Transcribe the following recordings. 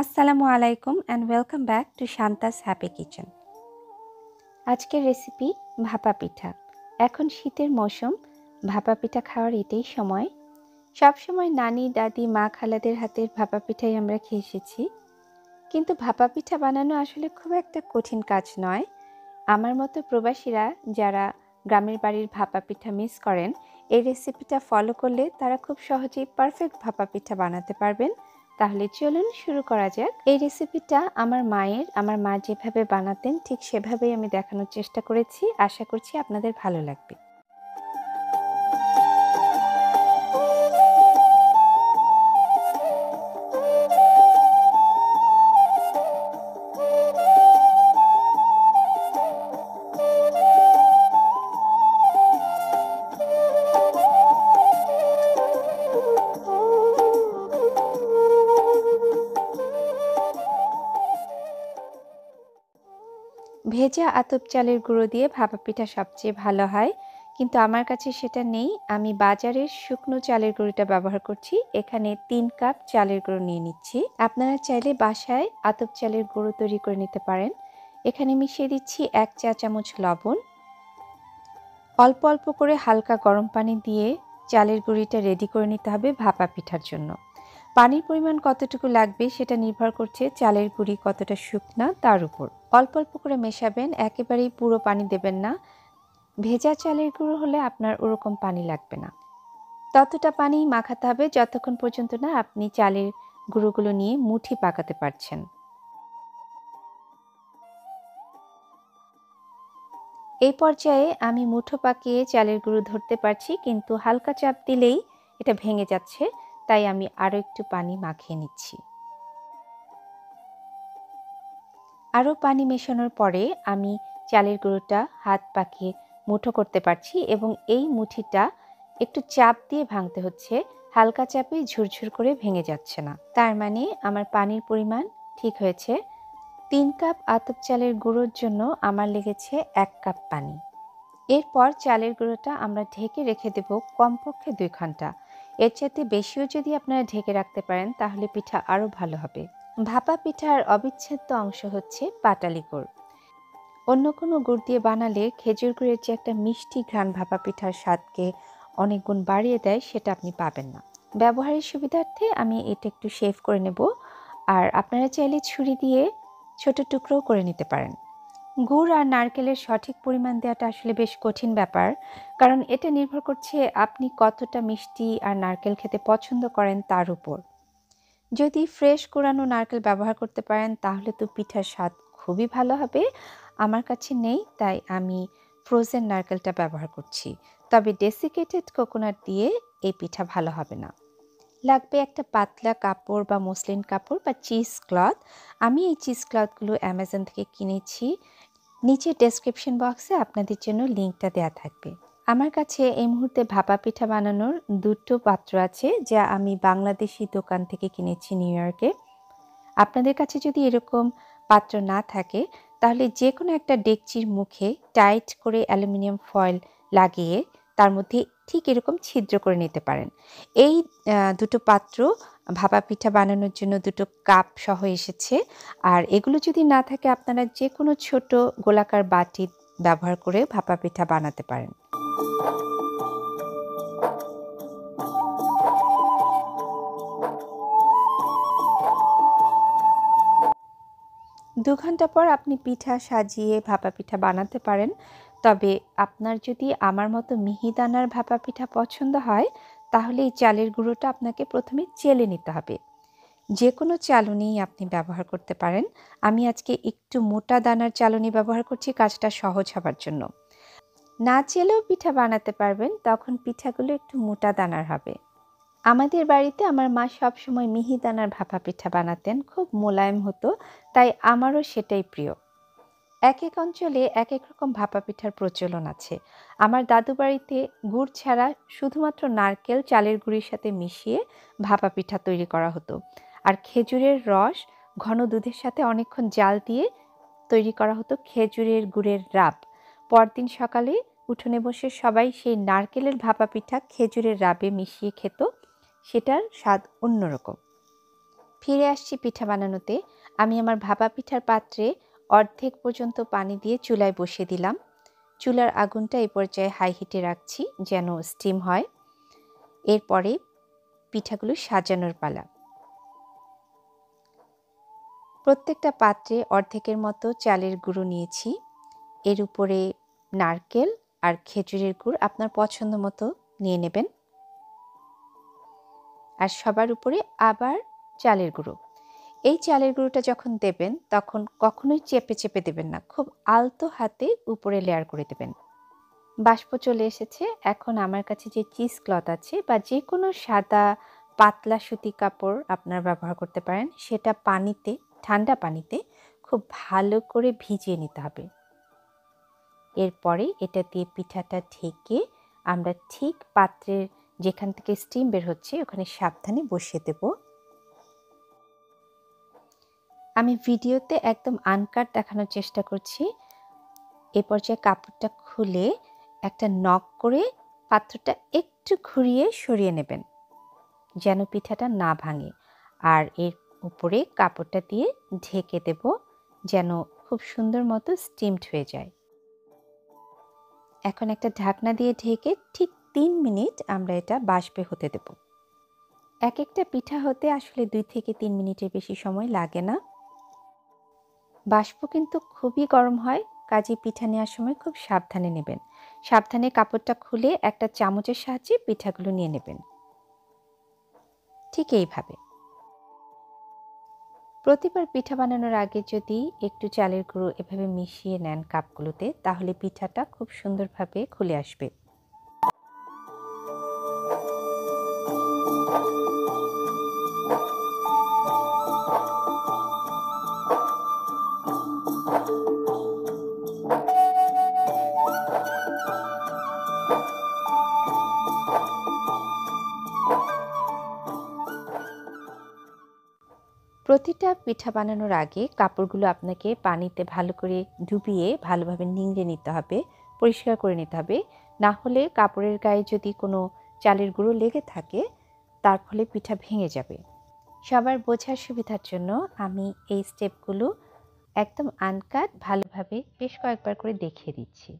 আসসালামু আলাইকুম and welcome back to Shanta's happy kitchen. আজকের রেসিপি ভাপা পিঠা। এখন শীতের মৌসুম, ভাপা পিঠা খাওয়ার এটাই সময়। সবসময় নানি, দাদি, মা, খালাদের হাতের ভাপা পিঠাই আমরা খেয়ে এসেছি, কিন্তু ভাপা পিঠা বানানো আসলে খুব একটা কঠিন কাজ নয়। আমার মতো প্রবাসীরা যারা গ্রামের বাড়ির ভাপা পিঠা মিস করেন, এই রেসিপিটা ফলো করলে তারা খুব সহজেই পারফেক্ট ভাপা পিঠা বানাতে পারবেন। তাহলে চলুন শুরু করা যাক। এই রেসিপিটা আমার মা যেভাবে বানাতেন ঠিক সেভাবেই আমি দেখানোর চেষ্টা করেছি। আশা করছি আপনাদের ভালো লাগবে। ভেজা আতপ চালের গুঁড়ো দিয়ে ভাপা পিঠা সবচেয়ে ভালো হয়, কিন্তু আমার কাছে সেটা নেই। আমি বাজারের শুকনো চালের গুঁড়োটা ব্যবহার করছি। এখানে 3 কাপ চালের গুঁড়ো নিয়ে নিচ্ছি। আপনারা চাইলে বাসায় আতপ চালের গুঁড়ো তৈরি করে নিতে পারেন। এখানে মিশিয়ে দিচ্ছি 1 চা চামচ লবণ। অল্প অল্প করে হালকা গরম পানি দিয়ে চালের গুঁড়িটা রেডি করে নিতে হবে ভাপা পিঠার জন্য। পানির পরিমাণ কতটুকু লাগবে সেটা নির্ভর করছে চালের গুঁড়ি কতটা শুকনা তার উপর। অল্প অল্প করে মেশাবেন, একেবারেই পুরো পানি দেবেন না। ভেজা চালের গুঁড়ো হলে আপনার ওরকম পানি লাগবে না। ততটা পানি মাখাতে হবে যতক্ষণ পর্যন্ত না আপনি চালের গুঁড়োগুলো নিয়ে মুঠি পাকাতে পারছেন। এই পর্যায়ে আমি মুঠো পাকিয়ে চালের গুঁড়ো ধরতে পারছি, কিন্তু হালকা চাপ দিলেই এটা ভেঙে যাচ্ছে, তাই আমি আরও একটু পানি মাখিয়ে নিচ্ছি। আরও পানি মেশানোর পরে আমি চালের গুঁড়োটা হাত পাকিয়ে মুঠো করতে পারছি, এবং এই মুঠিটা একটু চাপ দিয়ে ভাঙতে হচ্ছে। হালকা চাপে ঝুরঝুর করে ভেঙে যাচ্ছে না, তার মানে আমার পানির পরিমাণ ঠিক হয়েছে। 3 কাপ আতপ চালের গুঁড়োর জন্য আমার লেগেছে 1 কাপ পানি। এরপর চালের গুঁড়োটা আমরা ঢেকে রেখে দেব কমপক্ষে 2 ঘন্টা। এর চাইতে বেশিও যদি আপনারা ঢেকে রাখতে পারেন তাহলে পিঠা আরও ভালো হবে। ভাপা পিঠার অবিচ্ছেদ্য অংশ হচ্ছে পাটালি গুড়। অন্য কোনো গুড় দিয়ে বানালে খেজুর গুড়ের যে একটা মিষ্টি ঘ্রাণ ভাপা পিঠার স্বাদকে অনেক গুণ বাড়িয়ে দেয়, সেটা আপনি পাবেন না। ব্যবহারের সুবিধার্থে আমি এটা একটু শেভ করে নেব, আর আপনারা চাইলে ছুরি দিয়ে ছোট টুকরোও করে নিতে পারেন। গুড় আর নারকেলের সঠিক পরিমাণ দেওয়াটা আসলে বেশ কঠিন ব্যাপার, কারণ এটা নির্ভর করছে আপনি কতটা মিষ্টি আর নারকেল খেতে পছন্দ করেন তার উপর। যদি ফ্রেশ কোরানো নারকেল ব্যবহার করতে পারেন তাহলে তো পিঠার স্বাদ খুবই ভালো হবে। আমার কাছে নেই, তাই আমি ফ্রোজেন নারকেলটা ব্যবহার করছি। তবে ডেসিকেটেড কোকোনাট দিয়ে এই পিঠা ভালো হবে না। লাগবে একটা পাতলা কাপড় বা মসলিন কাপড় বা চিজ ক্লথ। আমি এই চিজ ক্লথগুলো অ্যামাজন থেকে কিনেছি। নিচে ডেসক্রিপশন বক্সে আপনাদের জন্য লিঙ্কটা দেওয়া থাকবে। আমার কাছে এই মুহূর্তে ভাপা পিঠা বানানোর 2টো পাত্র আছে, যা আমি বাংলাদেশি দোকান থেকে কিনেছি নিউ ইয়র্কে। আপনাদের কাছে যদি এরকম পাত্র না থাকে তাহলে যে কোনো একটা ডেকচির মুখে টাইট করে অ্যালুমিনিয়াম ফয়েল লাগিয়ে তার মধ্যে ঠিক এরকম ছিদ্র করে নিতে পারেন। এই 2টো পাত্র ভাপা পিঠা বানানোর জন্য 2 কাপ সহ এসেছে। আর এগুলো যদি না থাকে আপনারা যে কোনো ছোট গোলাকার বাটি ব্যবহার করে ভাপা পিঠা বানাতে পারেন। দু ঘন্টা পর আপনি পিঠা সাজিয়ে ভাপা পিঠা বানাতে পারেন। তবে আপনার যদি আমার মতো মিহিদানার ভাপা পিঠা পছন্দ হয় তাহলে এই চালের গুঁড়োটা আপনাকে প্রথমে চেলে নিতে হবে। যে কোনো চালনিই আপনি ব্যবহার করতে পারেন। আমি আজকে একটু মোটা দানার চালনি ব্যবহার করছি কাজটা সহজ হবার জন্য। না চেলেও পিঠা বানাতে পারবেন, তখন পিঠাগুলো একটু মোটা দানার হবে। আমাদের বাড়িতে আমার মা সবসময় মিহিদানার ভাপা পিঠা বানাতেন, খুব মোলায়েম হতো, তাই আমারও সেটাই প্রিয়। এক এক অঞ্চলে এক এক রকম ভাপা পিঠার প্রচলন আছে। আমার দাদু বাড়িতে গুড় ছাড়া শুধুমাত্র নারকেল চালের গুঁড়ির সাথে মিশিয়ে ভাপা পিঠা তৈরি করা হতো, আর খেজুরের রস ঘন দুধের সাথে অনেকক্ষণ জাল দিয়ে তৈরি করা হতো খেজুরের গুড়ের রাব। পরদিন সকালে উঠোনে বসে সবাই সেই নারকেলের ভাপা পিঠা খেজুরের রাবে মিশিয়ে খেত। সেটার স্বাদ অন্যরকম। ফিরে আসছি পিঠা বানানোতে। আমি আমার ভাপা পিঠার পাত্রে অর্ধেক পর্যন্ত পানি দিয়ে চুলায় বসিয়ে দিলাম। চুলার আগুনটা এই পর্যায়ে হাই হিটে রাখছি যেন স্টিম হয়। এরপরে পিঠাগুলো সাজানোর পালা। প্রত্যেকটা পাত্রে অর্ধেকের মতো চালের গুঁড়ো নিয়েছি, এর উপরে নারকেল আর খেজুরের গুড় আপনার পছন্দ মতো নিয়ে নেবেন, আর সবার উপরে আবার চালের গুঁড়ো। এই চালের গুঁড়োটা যখন দেবেন তখন কখনোই চেপে চেপে দেবেন না, খুব আলতো হাতে উপরে লেয়ার করে দেবেন। বাষ্প চলে এসেছে। এখন আমার কাছে যে চিজ ক্লথ আছে বা যে কোনো সাদা পাতলা সুতি কাপড় আপনারা ব্যবহার করতে পারেন, সেটা পানিতে, ঠান্ডা পানিতে খুব ভালো করে ভিজিয়ে নিতে হবে। এরপরে এটা দিয়ে পিঠাটা ঢেকে আমরা ঠিক পাত্রের যেখান থেকে স্টিম বের হচ্ছে ওখানে সাবধানে বসিয়ে দেব। আমি ভিডিওতে একদম আনকাট দেখানোর চেষ্টা করছি। এ পর্যায়ে কাপড়টা খুলে একটা নক করে পাত্রটা একটু ঘুরিয়ে সরিয়ে নেবেন যেন পিঠাটা না ভাঙে, আর এর উপরে কাপড়টা দিয়ে ঢেকে দেব যেন খুব সুন্দর মতো স্টিমড হয়ে যায়। এখন একটা ঢাকনা দিয়ে ঢেকে ঠিক 3 মিনিট আমরা এটা বাষ্পে হতে দেব। এক একটা পিঠা হতে আসলে 2 থেকে 3 মিনিটের বেশি সময় লাগে না। বাষ্প কিন্তু খুবই গরম হয়, কাজে পিঠা নেওয়ার সময় খুব সাবধানে নেবেন। সাবধানে কাপড়টা খুলে একটা চামচের সাহায্যে পিঠাগুলো নিয়ে নেবেন। ঠিক এইভাবে প্রতিবার পিঠা বানানোর আগে যদি একটু চালের গুঁড়ো এভাবে মিশিয়ে নেন কাপগুলোতে, তাহলে পিঠাটা খুব সুন্দরভাবে খুলে আসবে। প্রতিটা পিঠা বানানোর আগে কাপড়গুলো আপনাকে পানিতে ভালো করে ডুবিয়ে ভালোভাবে নিংড়ে নিতে হবে, পরিষ্কার করে নিতে হবে। না হলে কাপড়ের গায়ে যদি কোনো চালের গুঁড়ো লেগে থাকে তার ফলে পিঠা ভেঙে যাবে। সবার বোঝার সুবিধার জন্য আমি এই স্টেপগুলো একদম আনকাট ভালোভাবে বেশ কয়েকবার করে দেখিয়ে দিচ্ছি।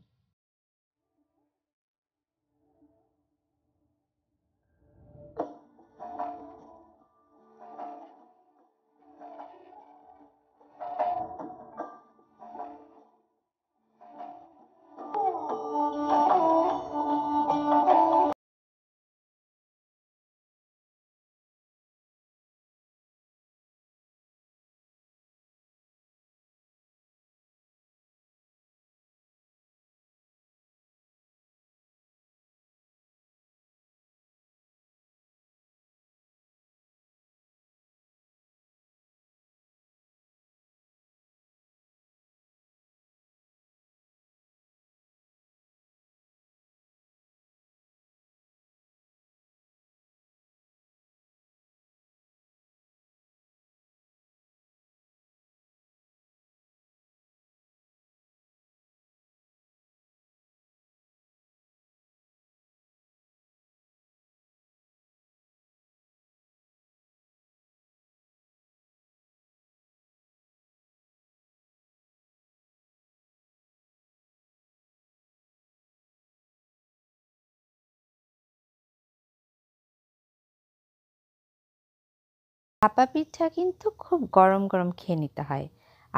ভাপা পিঠা কিন্তু খুব গরম গরম খেয়ে নিতে হয়।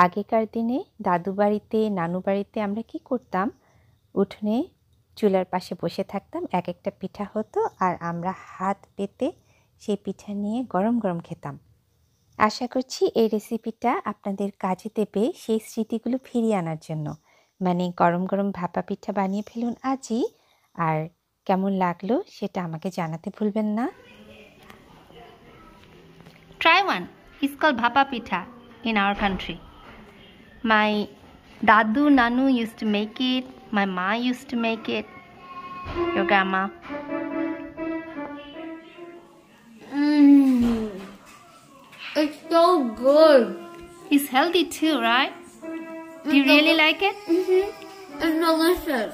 আগেকার দিনে দাদু বাড়িতে, নানু বাড়িতে আমরা কি করতাম, উঠোনে চুলার পাশে বসে থাকতাম, এক একটা পিঠা হতো আর আমরা হাত পেতে সেই পিঠা নিয়ে গরম গরম খেতাম। আশা করছি এই রেসিপিটা আপনাদের কাজে দেবে সেই স্মৃতিগুলো ফিরিয়ে আনার জন্য। মানে গরম গরম ভাপা পিঠা বানিয়ে ফেলুন আজই, আর কেমন লাগলো সেটা আমাকে জানাতে ভুলবেন না। Try one. It's called bhapa pitha in our country. My dadu, nanu used to make it. My ma used to make it. Your grandma. It's so good. It's healthy too, right? Do you really like it? Mm-hmm. It's delicious.